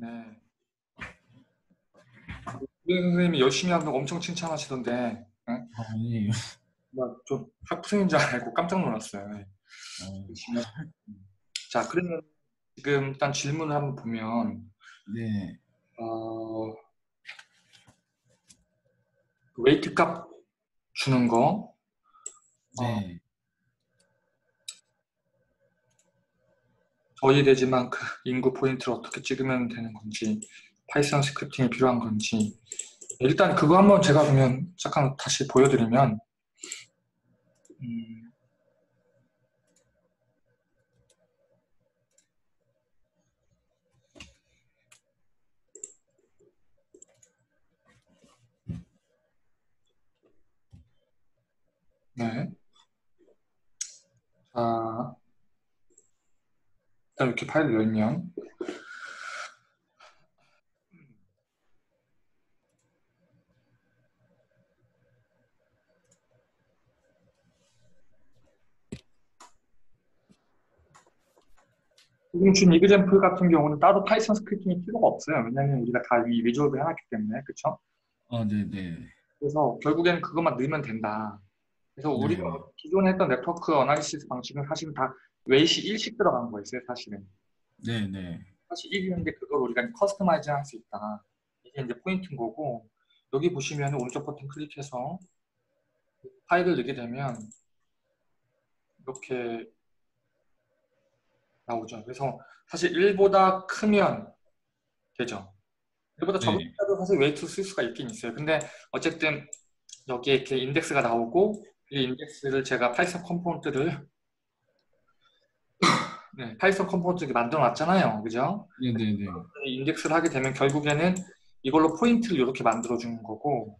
네. 선생님이 열심히 한다고 엄청 칭찬하시던데, 응? 아니에요. 좀 학부생인 줄 알고 깜짝 놀랐어요. 열심히. 자, 그러면 지금 일단 질문을 한번 보면, 네. 웨이트 값 주는 거, 네. 저희 되지만 그 인구 포인트를 어떻게 찍으면 되는 건지, 파이썬 스크립팅이 필요한 건지, 일단 그거 한번 제가 그러면 잠깐 다시 보여드리면, 네. 자, 일단 이렇게 파일을 열면, 지금 준 이그젠플 같은 경우는 따로 파이썬 스크립팅이 필요가 없어요. 왜냐하면 우리가 다 이미 리졸브 해놨기 때문에, 그렇죠? 네네. 그래서 결국에는 그것만 넣으면 된다. 그래서 우리가 네. 기존에 했던 네트워크 어나리시스 방식은 사실 다 웨이시 1씩 들어간 거였어요, 사실은. 네네. 사실 1인데 그걸 우리가 커스터마이징 할 수 있다. 이게 이제 포인트인 거고, 여기 보시면 오른쪽 버튼 클릭해서 파일을 넣게 되면 이렇게 나오죠. 그래서 사실 1보다 크면 되죠. 1보다 적은 숫자도 네. 사실 웨이트 쓸 수가 있긴 있어요. 근데 어쨌든 여기에 이렇게 인덱스가 나오고 이 인덱스를 제가 파이썬 컴포넌트를 네, 파이썬 컴포넌트를 만들어 놨잖아요. 그죠? 네네네. 인덱스를 하게 되면 결국에는 이걸로 포인트를 이렇게 만들어 주는 거고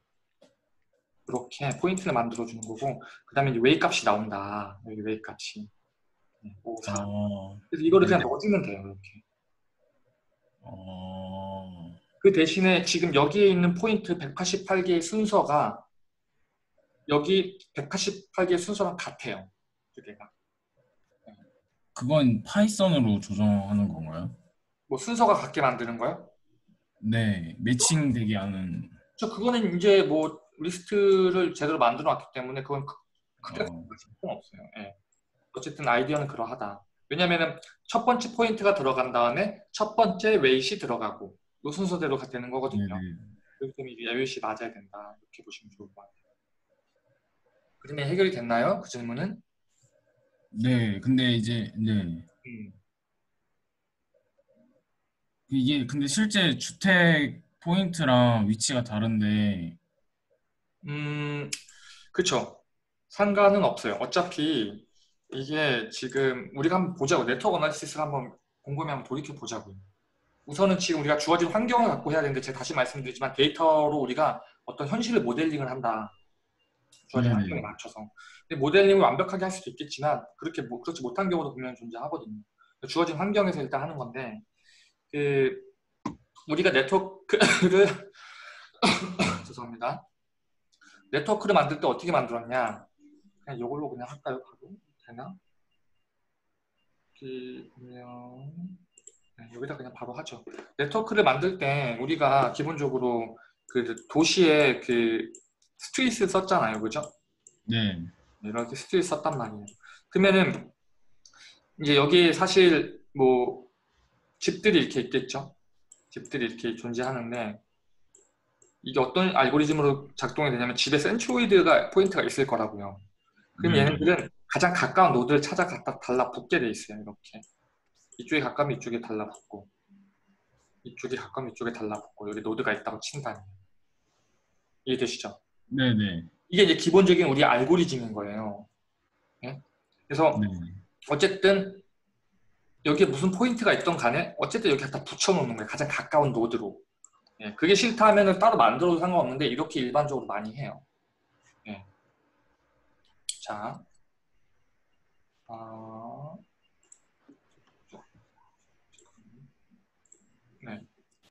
이렇게 포인트를 만들어 주는 거고 그 다음에 이제 웨이 값이 나온다. 여기 웨이 값이 5, 4. 그래서 이거를 그냥 넣어주면 돼요. 이렇게. 그 대신에 지금 여기에 있는 포인트 188개의 순서가 여기 188개의 순서랑 같아요. 두 개가. 그건 파이썬으로 조정하는 건가요? 뭐 순서가 같게 만드는 거요? 네, 매칭되게 하는. 저 그거는 이제 뭐 리스트를 제대로 만들어 놨기 때문에 그건 그때 상관없어요. 네. 어쨌든 아이디어는 그러하다. 왜냐면은 첫 번째 포인트가 들어간 다음에 첫 번째 웨이시 들어가고 이 순서대로 되는 거거든요. 그렇기 때문에 이게 웨이시 맞아야 된다. 이렇게 보시면 좋을 것 같아요. 그러면 해결이 됐나요? 그 질문은? 네, 근데 이제 네. 이게 근데 실제 주택 포인트랑 위치가 다른데 그쵸. 상관은 없어요. 어차피 이게 지금 우리가 한번 보자고 네트워크 어나리시스를 한번 곰곰이 한번 돌이켜 보자고요. 우선은 지금 우리가 주어진 환경을 갖고 해야 되는데 제가 다시 말씀드리지만 데이터로 우리가 어떤 현실을 모델링을 한다. 주어진 환경에 맞춰서. 근데 모델링을 완벽하게 할 수도 있겠지만 그렇게 그렇지 못한 경우도 분명히 존재하거든요. 주어진 환경에서 일단 하는 건데 그 우리가 네트워크를 죄송합니다. 네트워크를 만들 때 어떻게 만들었냐? 그냥 이걸로 그냥 할까요? 바로? 되나? 여기 보면 네, 여기다 그냥 바로 하죠. 네트워크를 만들 때 우리가 기본적으로 그 도시에 그 스트릿을 썼잖아요, 그죠? 네. 이렇게 스트릿 썼단 말이에요. 그러면은 이제 여기 사실 뭐 집들이 이렇게 있겠죠? 집들이 이렇게 존재하는데 이게 어떤 알고리즘으로 작동이 되냐면 집에 센트로이드가 포인트가 있을 거라고요. 그럼 얘네들은 가장 가까운 노드를 찾아 갖다 달라붙게 돼 있어요. 이렇게 이쪽에 가까우면 이쪽에 달라붙고 이쪽에 가까우면 이쪽에 달라붙고 여기 노드가 있다고 친다니 이해되시죠? 네네. 이게 이제 기본적인 우리 알고리즘인 거예요. 네? 그래서 네. 어쨌든 여기에 무슨 포인트가 있던 간에 어쨌든 여기 갖다 붙여놓는 거예요. 가장 가까운 노드로. 네. 그게 싫다면은 따로 만들어도 상관없는데 이렇게 일반적으로 많이 해요. 네. 자. 네.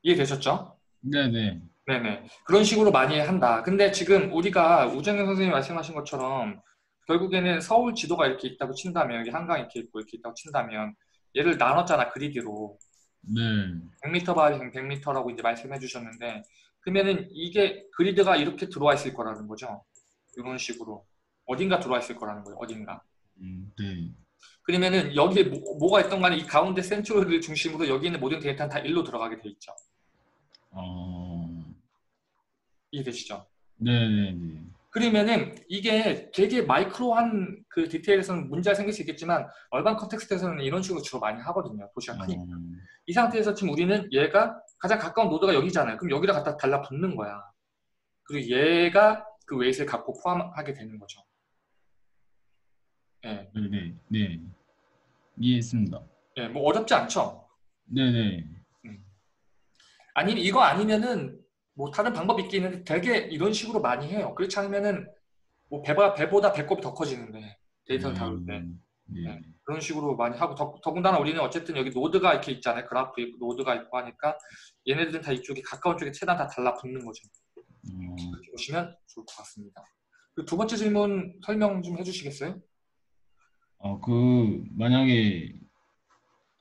이해되셨죠? 네네. 네네. 그런 식으로 많이 한다. 근데 지금 우리가 우정현 선생님이 말씀하신 것처럼 결국에는 서울 지도가 이렇게 있다고 친다면, 여기 한강 이렇게 있고 이렇게 있다고 친다면, 얘를 나눴잖아, 그리드로. 네. 100m 바이 100m라고 이제 말씀해 주셨는데, 그러면은 이게 그리드가 이렇게 들어와 있을 거라는 거죠. 이런 식으로 어딘가 들어와 있을 거라는 거예요. 어딘가. 네. 그러면은 여기에 뭐가 있던 간에 이 가운데 센트럴을 중심으로 여기 있는 모든 데이터는 다 1로 들어가게 돼 있죠. 이해되시죠? 네네네. 그러면은 이게 되게 마이크로한 그 디테일에서는 문제가 생길 수 있겠지만 얼반 컨텍스트에서는 이런 식으로 주로 많이 하거든요. 도시가 크니까. 이 상태에서 지금 우리는 얘가 가장 가까운 노드가 여기잖아요. 그럼 여기다 갖다 달라붙는 거야. 그리고 얘가 그 웨이트를 갖고 포함하게 되는 거죠. 네. 네네. 네. 이해했습니다. 네, 뭐 어렵지 않죠? 네네. 아니면 이거 아니면은 뭐 다른 방법이 있긴 있는데 되게 이런 식으로 많이 해요. 그렇지 않으면은 뭐 배보다 배꼽이 더 커지는데 데이터를 다룰 때. 네. 그런 식으로 많이 하고 더군다나 우리는 어쨌든 여기 노드가 이렇게 있잖아요. 그래프 있고 노드가 있고 하니까 얘네들은 다 이쪽에 가까운 쪽에 최대한 다 달라붙는 거죠. 이렇게 보시면 좋을 것 같습니다. 그 두 번째 질문 설명 좀 해주시겠어요? 만약에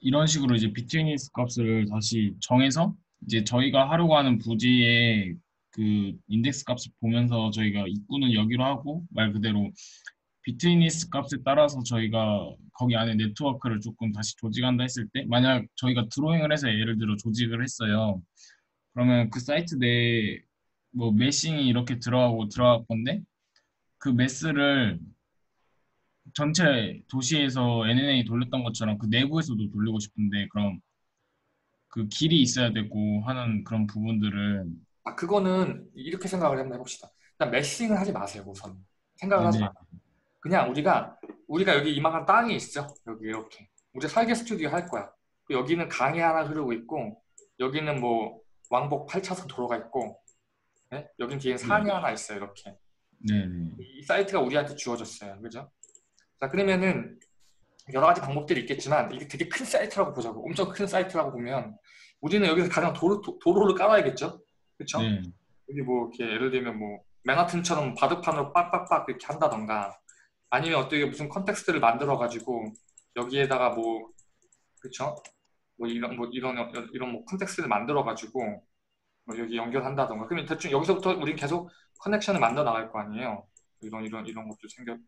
이런 식으로 이제 비트위니스 값을 다시 정해서 이제 저희가 하려고 하는 부지의 그 인덱스 값을 보면서 저희가 입구는 여기로 하고 말 그대로 비트위니스 값에 따라서 저희가 거기 안에 네트워크를 조금 다시 조직한다 했을 때 만약 저희가 드로잉을 해서 예를 들어 조직을 했어요. 그러면 그 사이트 내에 뭐 메싱이 이렇게 들어갈 건데 그 메스를 전체 도시에서 NNA 돌렸던 것처럼 그 내부에서도 돌리고 싶은데 그럼 그 길이 있어야 되고 하는 그런 부분들을 그거는 이렇게 생각을 한번 해봅시다. 일단 메싱을 하지 마세요. 우선 생각을 하지 마세요. 그냥 우리가 여기 이만한 땅이 있어. 여기 이렇게 우리 설계 스튜디오 할 거야. 여기는 강이 하나 흐르고 있고 여기는 뭐 왕복 8차선 도로가 있고 네? 여긴 뒤에 산이 하나 있어요. 이렇게 이 사이트가 우리한테 주어졌어요. 그죠? 자 그러면은 여러 가지 방법들이 있겠지만 이게 되게 큰 사이트라고 보자고. 엄청 큰 사이트라고 보면 우리는 여기서 가장 도로를 깔아야겠죠? 그렇죠? 여기 뭐 이렇게 예를 들면 뭐 맨하튼처럼 바둑판으로 빡빡빡 이렇게 한다던가 아니면 어떻게 무슨 컨텍스트를 만들어 가지고 여기에다가 뭐 그렇죠? 뭐 이런 뭐 컨텍스트를 만들어 가지고 뭐 여기 연결한다던가. 그러면 대충 여기서부터 우리는 계속 커넥션을 만들어 나갈 거 아니에요. 이런 것도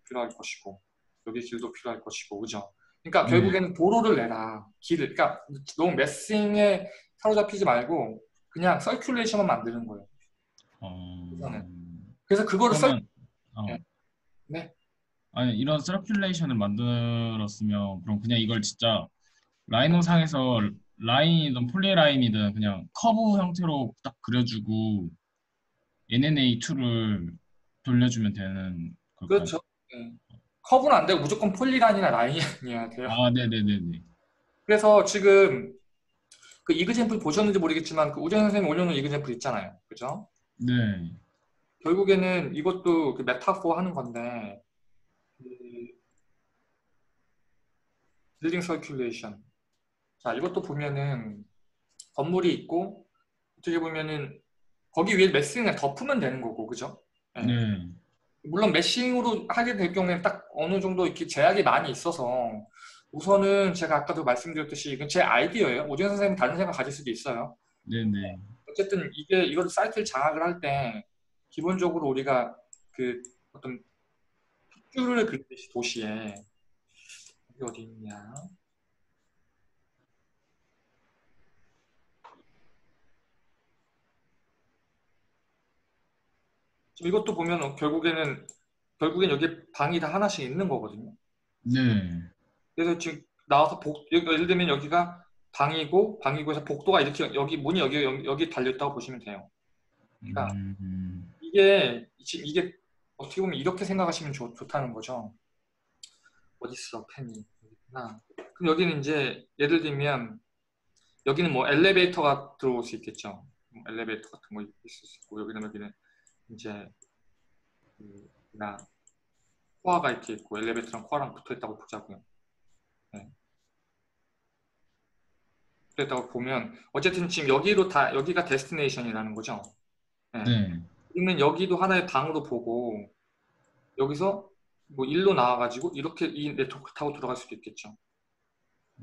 필요할 것이고. 여기 길도 필요할 것이고, 그죠? 그러니까 결국에는 도로를 내라, 길을. 그러니까 너무 메싱에 사로잡히지 말고 그냥 서큘레이션만 만드는 거예요. 그래서 그거를 아니 이런 서큘레이션을 만들었으면 그럼 그냥 이걸 진짜 라이노상에서 라인이든 폴리라인이든 그냥 커브 형태로 딱 그려주고 NNA2를 돌려주면 되는 걸까요? 그렇죠. 커브는 안 되고 무조건 폴리라인이나 라인이어야 돼요. 네네네네. 그래서 지금 그 이그젠플 보셨는지 모르겠지만 그 우재현 선생님이 올려놓은 이그젠플 있잖아요. 그죠? 네. 결국에는 이것도 그 메타포 하는 건데 빌딩 서큘레이션. 자 이것도 보면은 건물이 있고 어떻게 보면은 거기 위에 메싱을 덮으면 되는 거고, 그죠? 네. 물론 메싱으로 하게 될 경우에는 딱 어느 정도 이렇게 제약이 많이 있어서 우선은 제가 아까도 말씀드렸듯이 이건 제 아이디어예요. 오재현 선생님 다른 생각 가질 수도 있어요. 네네. 어쨌든 이걸 사이트를 장악을 할 때 기본적으로 우리가 그 어떤 핏줄을 그리듯이 도시에 여기 어디 있냐? 이것도 보면 결국엔 여기 방이 다 하나씩 있는 거거든요. 네. 그래서 지금 나와서 예를 들면 여기가 방이고 해서 복도가 이렇게 문이 여기 달렸다고 보시면 돼요. 그러니까 이게 어떻게 보면 이렇게 생각하시면 좋다는 거죠. 어디 있어 펜이? 그럼 여기는 이제 예를 들면 여기는 뭐 엘리베이터가 들어올 수 있겠죠. 엘리베이터 같은 거 있을 수 있고 여기는 이제 그냥 코어가 이렇게 있고 엘리베이터랑 코어랑 붙어있다고 보자고요. 네. 붙어있다고 보면 어쨌든 지금 여기가 데스티네이션이라는 거죠. 네. 그러면 여기도 하나의 방으로 보고 여기서 뭐 일로 나와가지고 이렇게 이 네트워크 타고 들어갈 수도 있겠죠.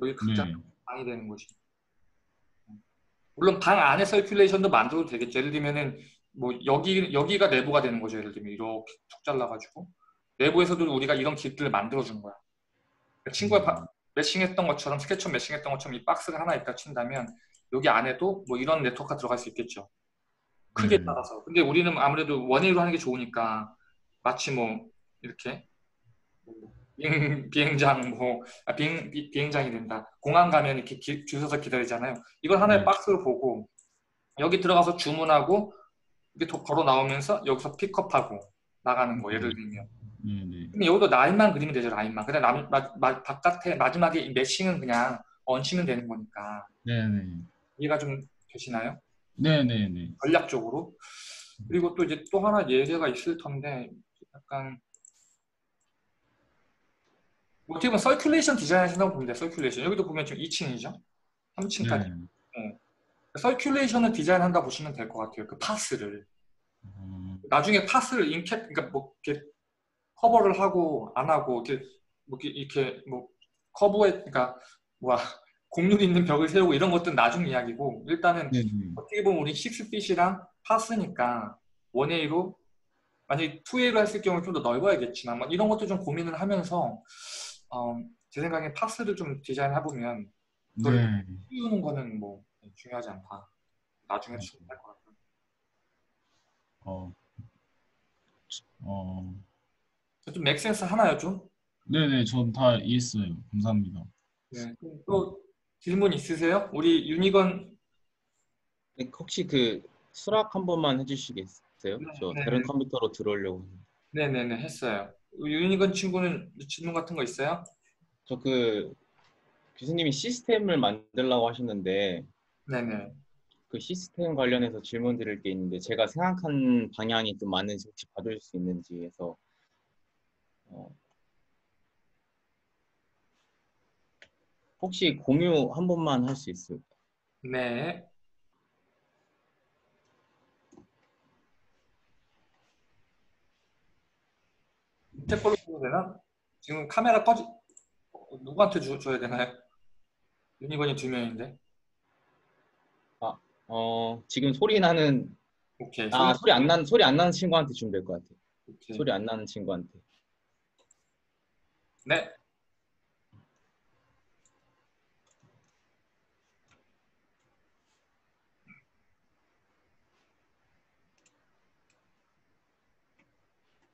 여기 각자 방이 되는 거지. 물론 방 안에 서큘레이션도 만들어도 되겠죠. 예를 들면은 뭐 여기가 내부가 되는 거죠. 예를 들면 이렇게 툭 잘라가지고 내부에서도 우리가 이런 길들을 만들어준 거야. 친구가 매칭했던 것처럼 스케쳐 매칭했던 것처럼 이 박스가 하나 있다 친다면 여기 안에도 뭐 이런 네트워크가 들어갈 수 있겠죠. 크기에 따라서. 근데 우리는 아무래도 원웨이로 하는 게 좋으니까 마치 뭐 이렇게 비행장이 된다. 공항 가면 이렇게 줄 서서 기다리잖아요. 이걸 하나의 박스로 보고 여기 들어가서 주문하고 이게 걸어 나오면서 여기서 픽업하고 나가는 거 예를 들면. 근데 여기도 라인만 그리면 되죠. 라인만. 근데 바깥에 마지막에 이 매칭은 그냥 얹히면 되는 거니까. 네네. 이해가 좀 되시나요? 네네네. 전략적으로. 그리고 또 이제 또 하나 예제가 있을 텐데 약간 어떻게 보면 서큘레이션 디자인하신다고 보면 돼요. 서큘레이션. 여기도 보면 지금 2층이죠. 3층까지. 네. 서큘레이션을 디자인한다 보시면 될 것 같아요. 그 파스를. 나중에 파스를 인캡, 그러니까 뭐 이렇게 커버를 하고 안 하고 이렇게 뭐 커브에 그러니까 뭐야 곡률이 있는 벽을 세우고 이런 것들은 나중 이야기고 일단은 어떻게 보면 우리 6핏이랑 파스니까 1A로 만약에 2A로 했을 경우 좀 더 넓어야겠지만 막 이런 것도 좀 고민을 하면서 제 생각에 파스를 좀 디자인해 보면 그걸 띄우는 거는 뭐 중요하지 않다. 나중에 주면 될 것 같아요. 좀 맥센스 하나요 좀? 네네 전 다 이해했어요. 감사합니다. 네, 또 질문 있으세요? 우리 윤희건 네, 혹시 그 수락 한 번만 해주시겠어요? 네, 저 다른 컴퓨터로 들어오려고. 네네네 했어요. 윤희건 친구는 질문 같은 거 있어요? 저 그 교수님이 시스템을 만들라고 하셨는데 네네 그 시스템 관련해서 질문 드릴 게 있는데 제가 생각한 방향이 좀 맞는지 혹시 봐줄 수 있는지 해서 혹시 공유 한 번만 할 수 있을까요? 네. 밑에 걸로 보면 되나? 지금 카메라 꺼지 누구한테 줘야 되나요? 유니버니 두 명인데. 지금 소리 나는. 오케이. 아 소리 안 나는 친구한테 주면 될 것 같아요. 오케이. 소리 안 나는 친구한테. 네.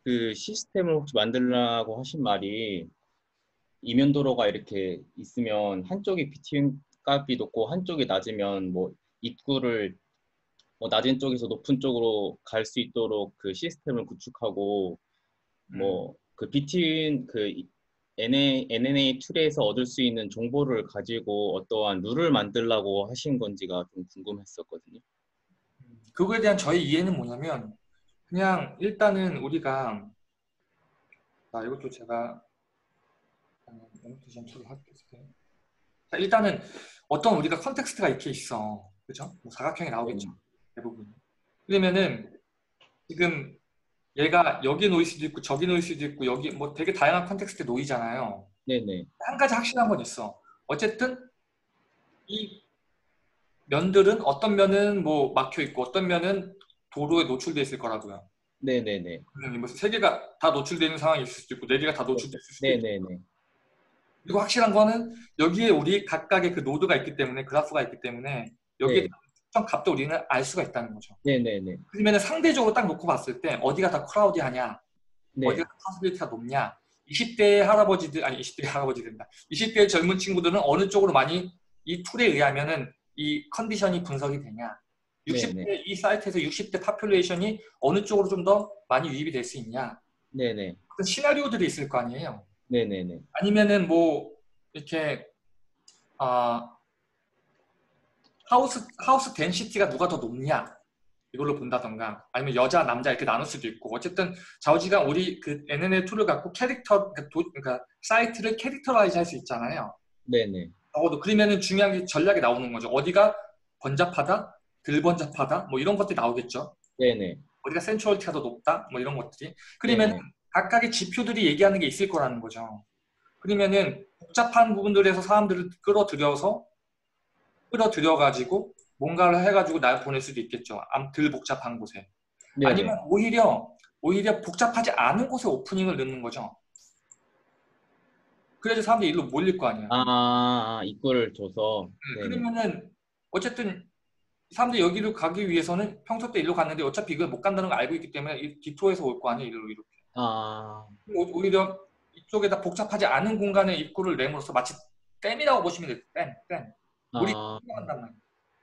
그 시스템을 혹시 만들라고 하신 말이 이면도로가 이렇게 있으면 한쪽이 비트윈 값이 높고 한쪽이 낮으면 뭐 입구를 뭐 낮은 쪽에서 높은 쪽으로 갈 수 있도록 그 시스템을 구축하고 뭐 그 비트윈 그 NNA 툴에서 얻을 수 있는 정보를 가지고 어떠한 룰을 만들라고 하신 건지가 좀 궁금했었거든요. 그거에 대한 저희 이해는 뭐냐면 그냥 일단은 우리가 이것도 제가 일단은 어떤 우리가 컨텍스트가 이렇게 있어. 그죠? 뭐 사각형이 나오겠죠. 대부분. 그러면은 지금 얘가 여기 놓일 수도 있고 저기 놓일 수도 있고 여기 뭐 되게 다양한 컨텍스트에 놓이잖아요. 네네. 한 가지 확실한 건 있어. 어쨌든 이 면들은 어떤 면은 뭐 막혀 있고 어떤 면은 도로에 노출돼 있을 거라고요. 네네네. 뭐 세 개가 다 노출돼 있는 상황이 있을 수도 있고 네 개가 다 노출돼 있을 수도 있고. 네네네. 그리고 확실한 거는 여기에 우리 각각의 그 노드가 있기 때문에 그래프가 있기 때문에 여기에 특정 값도 우리는 알 수가 있다는 거죠. 네네네. 그러면 상대적으로 딱 놓고 봤을 때 어디가 다 크라우디하냐, 네. 어디가 다 파시빌리티가 높냐. 20대의 젊은 친구들은 어느 쪽으로 많이 이 툴에 의하면은 이 컨디션이 분석이 되냐. 60대 이 사이트에서 60대 파퓰레이션이 어느 쪽으로 좀 더 많이 유입이 될 수 있냐. 네네. 그런 시나리오들이 있을 거 아니에요. 네네네. 아니면은 뭐 이렇게 하우스 덴시티가 누가 더 높냐 이걸로 본다던가 아니면 여자 남자 이렇게 나눌 수도 있고 어쨌든 좌우지간 우리 그 NNA 툴을 갖고 그러니까 사이트를 캐릭터라이즈 할 수 있잖아요. 네네. 그러면은 중요한 게 전략이 나오는 거죠. 어디가 번잡하다, 덜 번잡하다 뭐 이런 것들이 나오겠죠. 네네. 어디가 센츄얼티가 더 높다 뭐 이런 것들이. 그러면은 각각의 지표들이 얘기하는 게 있을 거라는 거죠. 그러면은 복잡한 부분들에서 사람들을 끌어들여가지고 뭔가를 해가지고 날 보낼 수도 있겠죠. 덜 복잡한 곳에. 네네. 아니면 오히려 복잡하지 않은 곳에 오프닝을 넣는 거죠. 그래야지 사람들이 일로 몰릴 거 아니야. 입구를 줘서. 네. 그러면은 어쨌든 사람들이 여기로 가기 위해서는 평소 때 일로 갔는데 어차피 이걸 못 간다는 걸 알고 있기 때문에 이 디토에서 올 거 아니야, 일로 이렇게. 오히려 이쪽에다 복잡하지 않은 공간에 입구를 내므로써 마치 댐이라고 보시면 돼요. 댐. 물이 흘러간단 말이에요.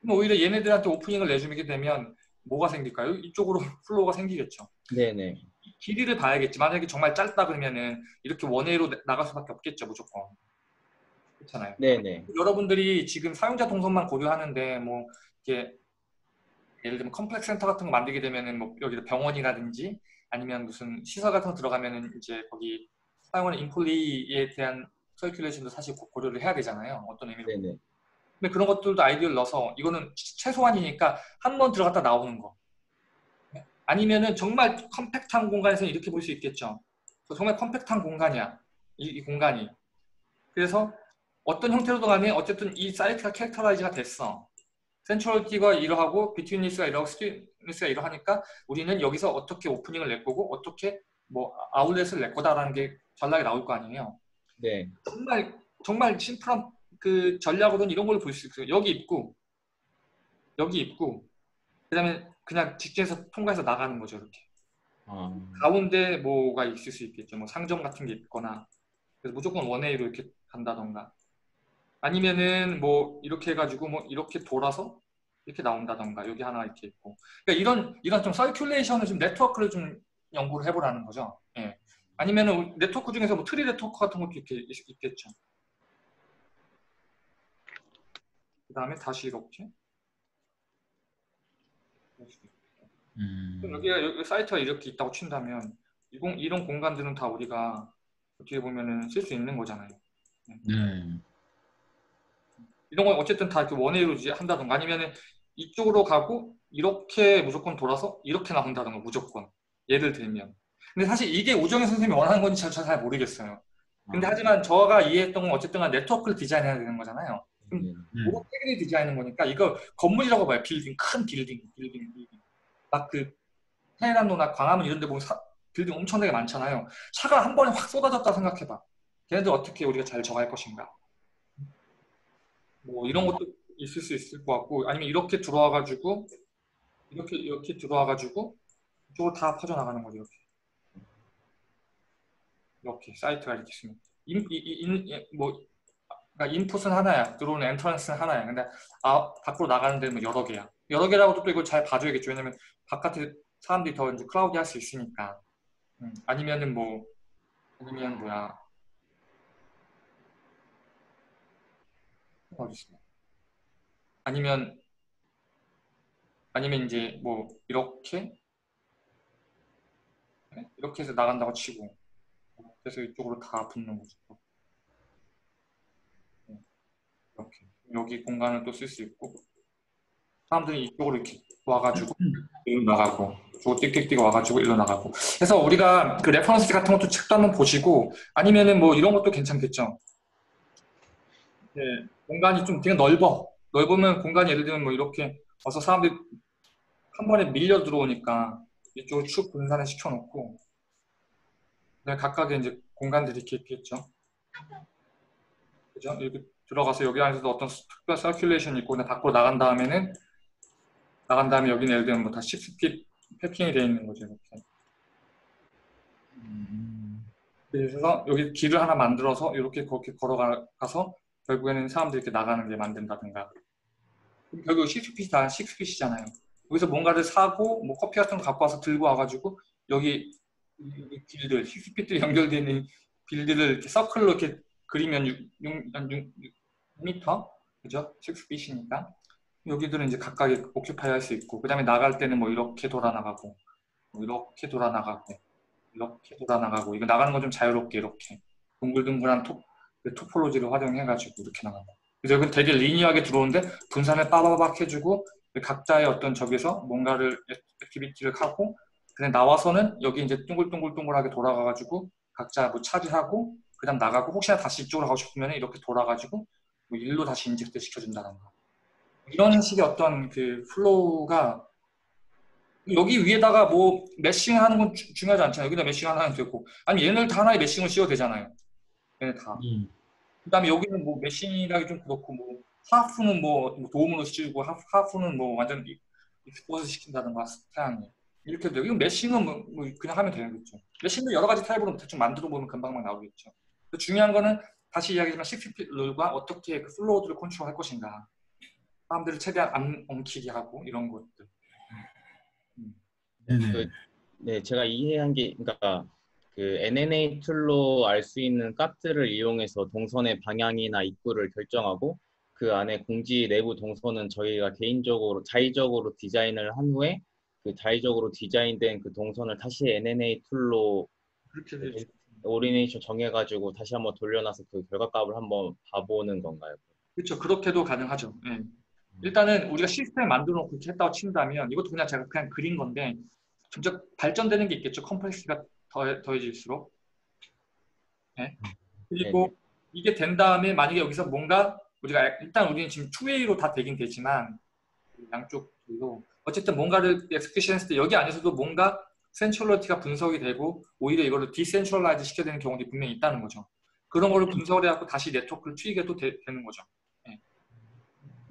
그럼 오히려 얘네들한테 오프닝을 내주게 되면 뭐가 생길까요? 이쪽으로 플로우가 생기겠죠. 네네. 길이를 봐야겠지. 만약에 정말 짧다 그러면은 이렇게 원웨이로 나갈 수밖에 없겠죠, 무조건. 그렇잖아요. 네네. 여러분들이 지금 사용자 동선만 고려하는데 뭐 이렇게 예를 들면 컴플렉스 센터 같은 거 만들게 되면은 뭐 여기다 병원이라든지 아니면 무슨 시설 같은 거 들어가면은 이제 거기 사용하는 인플레이에 대한 서큘레이션도 사실 고려를 해야 되잖아요. 어떤 의미로. 네네. 근데 그런 것들도 아이디어를 넣어서 이거는 최소한이니까 한 번 들어갔다 나오는 거. 아니면은 정말 컴팩트한 공간에서는 이렇게 볼 수 있겠죠. 정말 컴팩트한 공간이야. 이 공간이. 그래서 어떤 형태로든 간에 어쨌든 이 사이트가 캐릭터라이즈가 됐어. 센츄얼리티가 이러하고 비트윈리스가 이러하고 스튜리스가 이러하니까 우리는 여기서 어떻게 오프닝을 낼 거고 어떻게 뭐 아웃렛을 낼 거다라는 게 전략이 나올 거 아니에요. 네. 정말 심플한 그 전략으로는 이런 걸 볼 수 있어요. 여기 입구. 그다음에 그냥 직진해서 통과해서 나가는 거죠, 이렇게. 가운데 뭐가 있을 수 있겠죠. 뭐 상점 같은 게 있거나. 그래서 무조건 원웨이로 이렇게 간다던가. 아니면은 뭐 이렇게 해가지고 뭐 이렇게 돌아서 이렇게 나온다던가. 여기 하나 이렇게 있고. 그러니까 이런 좀 서큘레이션을 좀 네트워크를 좀 연구를 해보라는 거죠. 예. 아니면은 네트워크 중에서 뭐 트리 네트워크 같은 것도 이렇게 있겠죠. 그 다음에 다시 이렇게. 여기 사이트가 이렇게 있다고 친다면 이런 공간들은 다 우리가 어떻게 보면은 쓸 수 있는 거잖아요. 이런 건 어쨌든 다 이렇게 원웨이로 한다던가 아니면은 이쪽으로 가고 이렇게 무조건 돌아서 이렇게 나온다던가 무조건 예를 들면. 근데 사실 이게 우정현 선생님이 원하는 건지 잘 모르겠어요. 근데 하지만 저가 이해했던 건 어쨌든 네트워크를 디자인해야 되는 거잖아요. 모든 세계를 디자인하는 거니까 이거 건물이라고 봐요. 빌딩, 큰 빌딩. 막 그 테헤란로나 광화문 이런 데 보면 빌딩 엄청나게 많잖아요. 차가 한 번에 확 쏟아졌다 생각해봐. 걔네들 어떻게 우리가 잘 정할 것인가. 뭐 이런 것도 있을 수 있을 것 같고 아니면 이렇게 들어와가지고 이렇게 들어와가지고 이쪽으로 다 퍼져나가는 거죠. 이렇게 사이트가 이렇게 있습니다. 그러니까 인풋은 하나야. 들어오는 엔트런스는 하나야. 근데 밖으로 나가는 데는 여러 개야. 여러 개라고도 또 이걸 잘 봐줘야겠죠. 왜냐면 바깥에 사람들이 더 이제 클라우디 할 수 있으니까. 아니면은 뭐 아니면 뭐야. 어딨어? 아니면 이제 뭐 이렇게 해서 나간다고 치고 그래서 이쪽으로 다 붙는 거죠. 이렇게. 여기 공간을 또 쓸 수 있고 사람들이 이쪽으로 이렇게 와가지고 일로 나가고 저거 띡띡 와가지고 일로 나가고 그래서 우리가 그 레퍼런스 같은 것도 책도 한번 보시고 아니면은 뭐 이런 것도 괜찮겠죠. 네, 공간이 좀 되게 넓으면 공간이 예를 들면 뭐 이렇게 와서 사람들이 한 번에 밀려 들어오니까 이쪽을 축 분산을 시켜놓고 각각의 이제 공간들이 이렇게 있겠죠. 그죠? 이렇게 들어가서 여기 안에서도 어떤 특별한 서큘레이션이 있고 그냥 밖으로 나간 다음에 여기는 예를 들면 뭐 다 식스핏 패킹이 되어 있는 거죠. 이렇게. 그래서 여기 길을 하나 만들어서 이렇게 그렇게 걸어가서 결국에는 사람들이 이렇게 나가는 게 만든다든가. 결국 식스핏이 다 식스핏이잖아요. 여기서 뭔가를 사고 뭐 커피 같은 거 갖고 와서 들고 와가지고 여기 길들 식스핏들이 연결되어 있는 길들을 이렇게 서클로 이렇게 그리면 6m? 그죠? 6핏이니까. 여기들은 이제 각각의 오큐파이 할 수 있고, 그 다음에 나갈 때는 뭐 이렇게 돌아나가고, 뭐 이렇게 돌아나가고, 이렇게 돌아나가고, 이거 나가는 건 좀 자유롭게 이렇게. 둥글둥글한 토폴로지를 활용해가지고 이렇게 나간다. 그래서 여기 되게 리니어하게 들어오는데, 분산을 빠바박 해주고, 각자의 어떤 저기에서 뭔가를, 액티비티를 하고, 그냥 나와서는 여기 이제 둥글둥글하게 돌아가가지고, 각자 뭐 차지하고, 그 다음 나가고 혹시나 다시 이쪽으로 가고 싶으면 이렇게 돌아가지고 뭐 일로 다시 인젝트 시켜준다던가 이런 식의 어떤 그 플로우가 여기 위에다가 뭐 매싱하는 건 중요하지 않잖아요. 여기다 매싱 하나 해도 되고, 아니 얘네들 다 하나의 매싱을 씌워도 되잖아요. 얘네 다. 그다음에 여기는 뭐 매싱이라기 좀 그렇고 뭐 하프는 뭐 도움으로 씌우고 하프는 뭐 완전 익스포즈 시킨다든가 스타일이 이렇게 되고, 매싱은 뭐 그냥 하면 되겠죠. 매싱도 여러 가지 타입으로 대충 만들어 보면 금방 나오겠죠. 중요한 거는 다시 이야기하지만 CPP 룰과 어떻게 그 플로우들을 컨트롤할 것인가, 사람들을 최대한 안 엉키게 하고 이런 것들. 네, 제가 이해한 게, 그러니까 그 NNA 툴로 알 수 있는 값들을 이용해서 동선의 방향이나 입구를 결정하고, 그 안에 공지 내부 동선은 저희가 개인적으로 자의적으로 디자인을 한 후에 그 자의적으로 디자인된 그 동선을 다시 NNA 툴로 그렇게 오리네이션 정해가지고 다시 한번 돌려놔서 그 결과값을 한번 봐보는 건가요? 그렇죠. 그렇게도 가능하죠. 네. 일단은 우리가 시스템 만들어놓고 이렇게 했다고 친다면, 이것도 그냥 제가 그냥 그린 건데 점점 발전되는 게 있겠죠. 컴플렉시가 더해질수록. 네. 그리고 이게 된 다음에 만약에 여기서 뭔가 우리가 일단 우리는 지금 투웨이로 다 되긴 되지만 양쪽으로 어쨌든 뭔가를 엑스큐션 했을 때 여기 안에서도 뭔가 센츄얼리티가 분석이 되고 오히려 이거를 디센츄얼라이즈 시켜야 되는 경우도 분명히 있다는 거죠. 그런 거를 분석을 해갖고 다시 네트워크를 트윅해 도 되는 거죠. 네.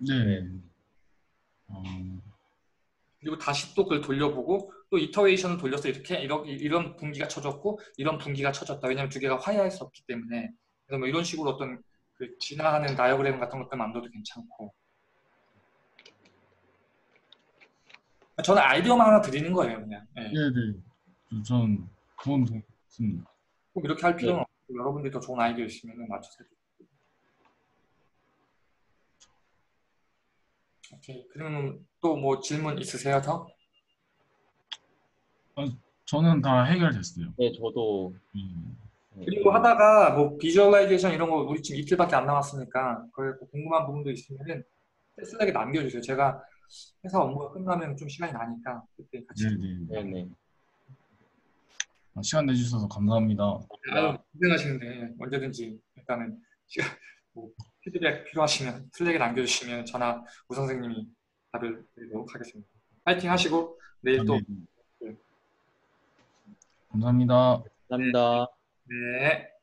네. 그리고 다시 또 그걸 돌려보고 또 이터레이션을 돌려서 이렇게 이런 분기가 쳐졌고 이런 분기가 쳐졌다. 왜냐면 두 개가 화해했었기 때문에. 그래서 뭐 이런 식으로 어떤 그 진화하는 다이어그램 같은 것들 만들어도 괜찮고. 저는 아이디어만 하나 드리는 거예요, 그냥. 네, 네. 전 도움 됐습니다. 꼭 이렇게 할 필요는 없고, 여러분들이 더 좋은 아이디어 있으면 맞춰주세요. 오케이. 그럼 또 뭐 질문 있으세요, 더? 저는 다 해결됐어요. 네, 저도. 그리고 하다가 뭐 비주얼라이제이션 이런 거 우리 지금 이틀밖에 안 남았으니까 그걸 궁금한 부분도 있으면은 슬랙에 남겨주세요. 제가 회사 업무가 끝나면 좀 시간이 나니까 그때 같이. 네네. 시간 내주셔서 감사합니다. 아유, 고생하시는데 언제든지 일단은 시간 뭐 피드백 필요하시면 슬랙에 남겨주시면 저나 우 선생님이 답을 드리도록 하겠습니다. 파이팅 하시고 내일 또. 네. 감사합니다. 감사합니다. 네.